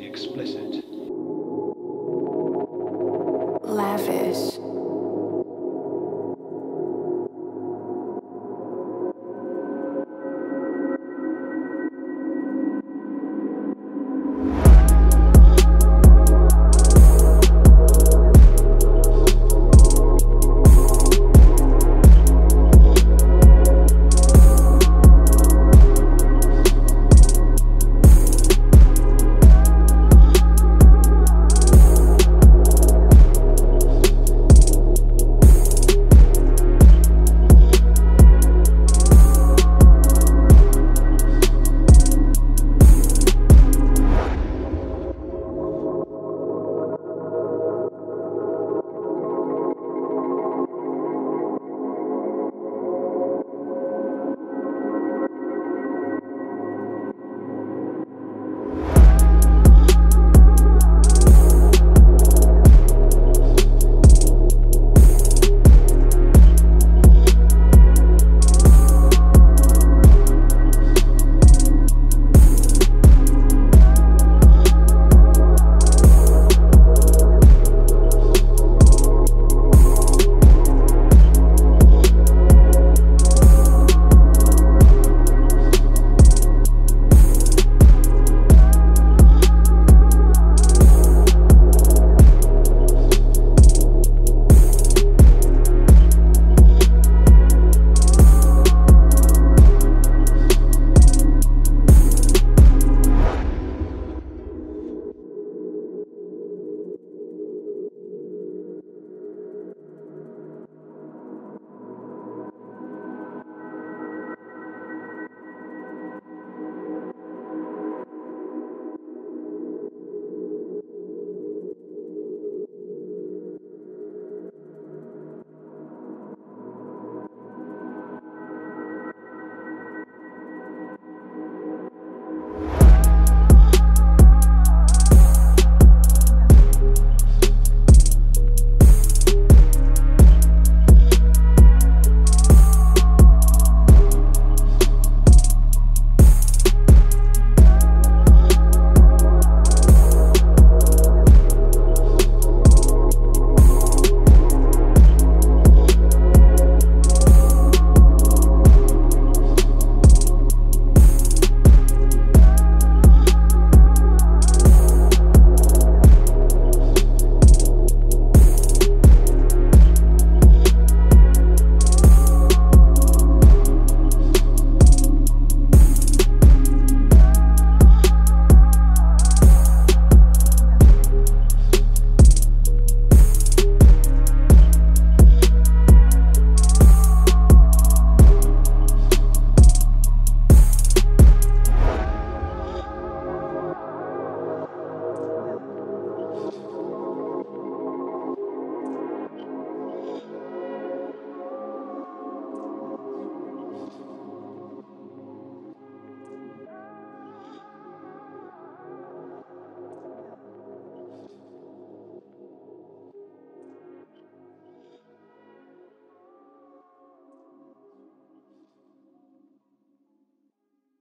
Explicit.